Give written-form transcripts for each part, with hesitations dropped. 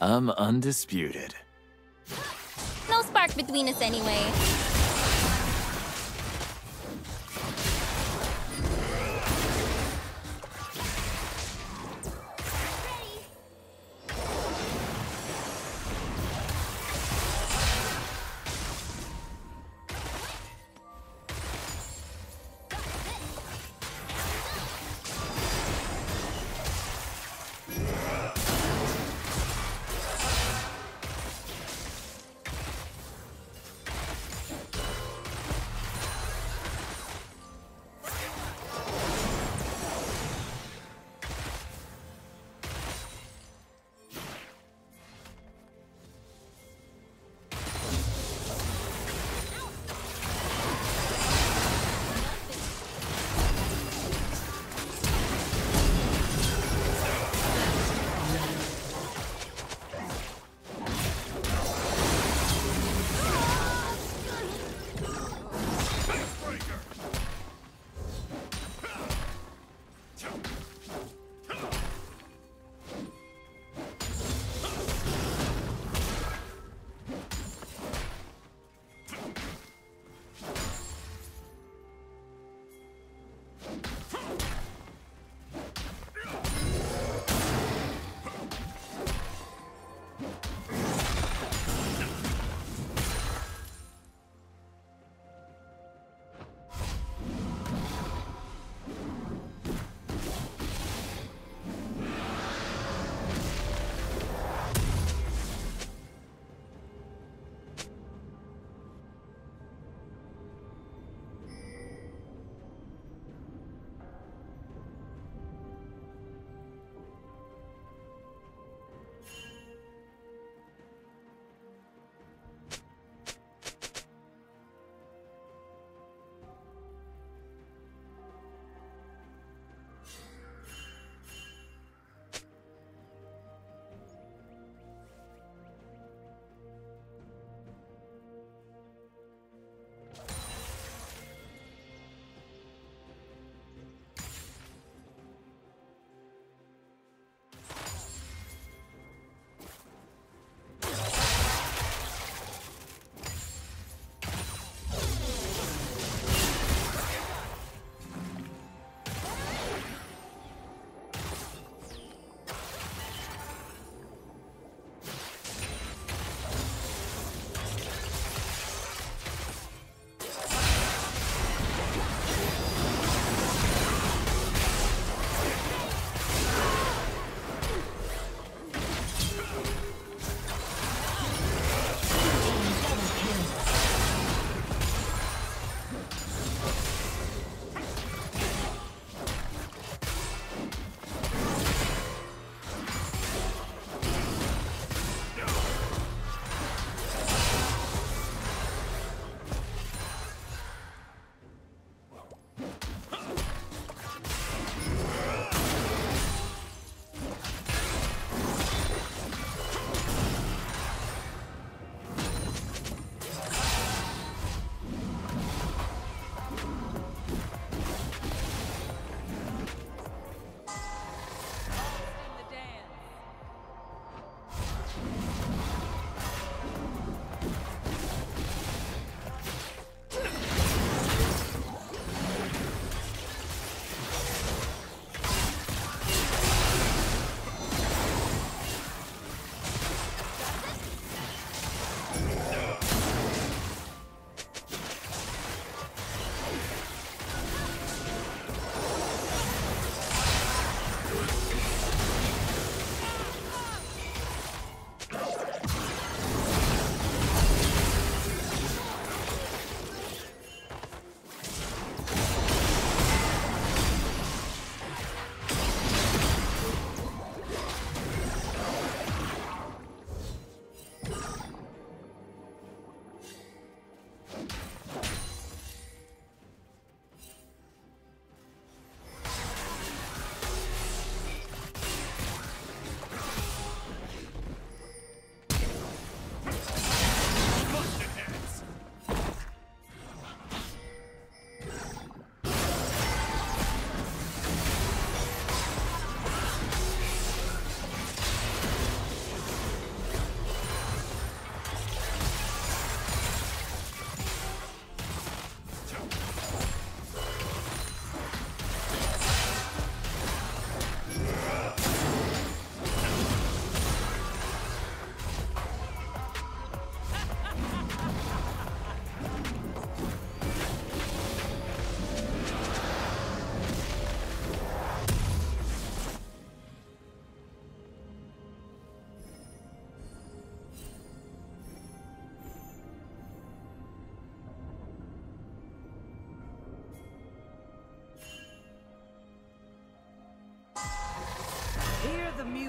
I'm undisputed. No spark between us anyway.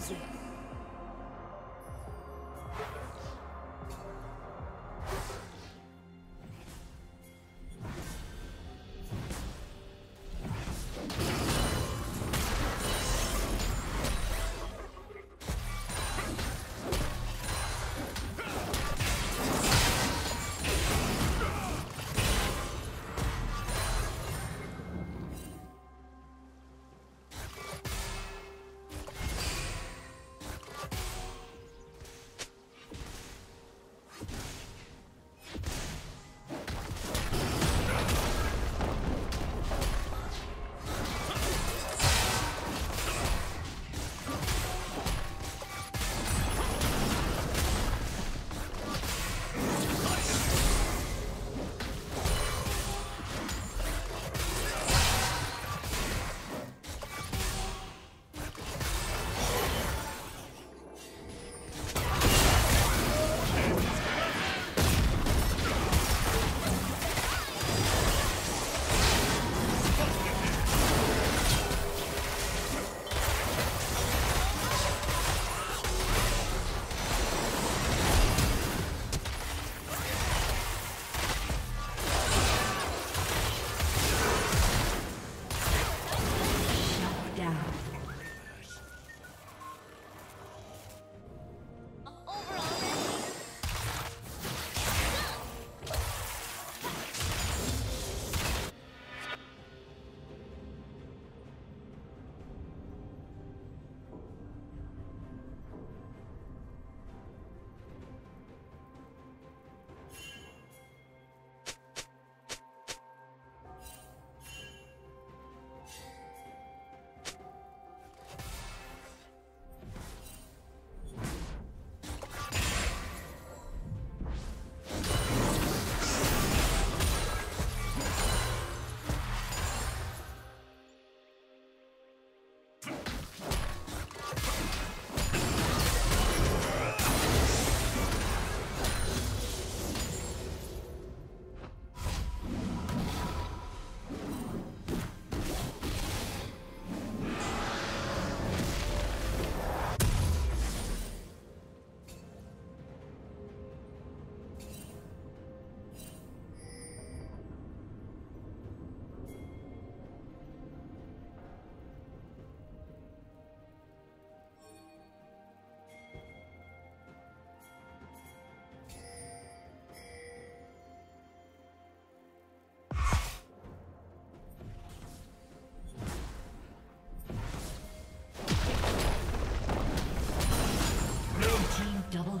music. Double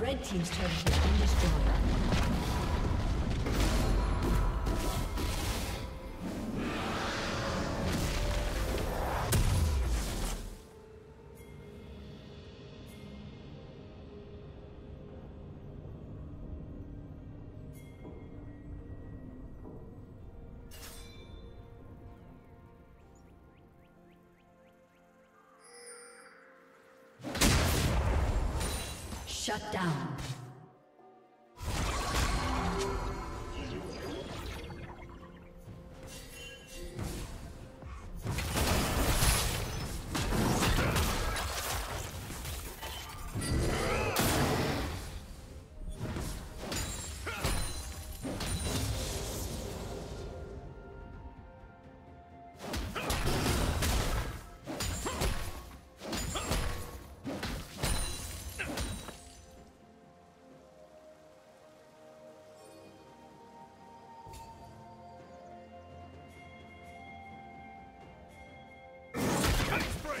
Red team's turret has been destroyed. Shut down. Blue team's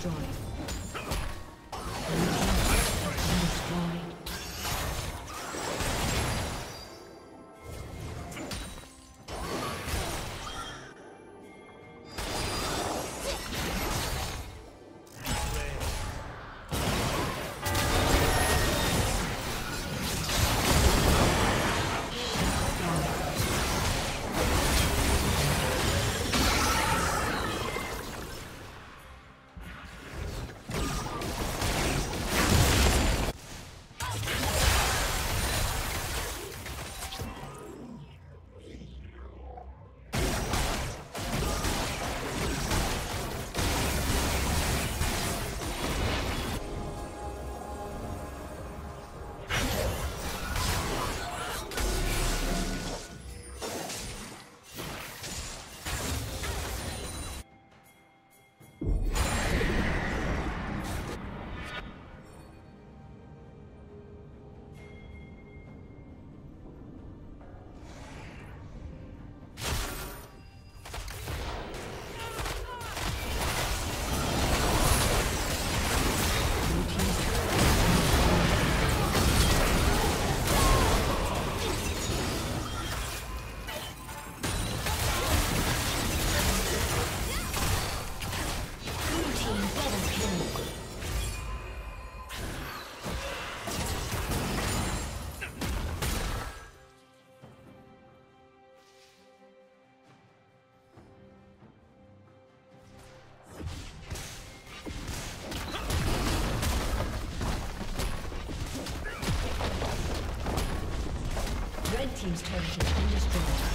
destroyed. Team's turret has been destroyed.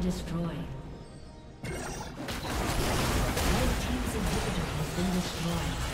Destroyed. Red Team's inhibitor has been destroyed.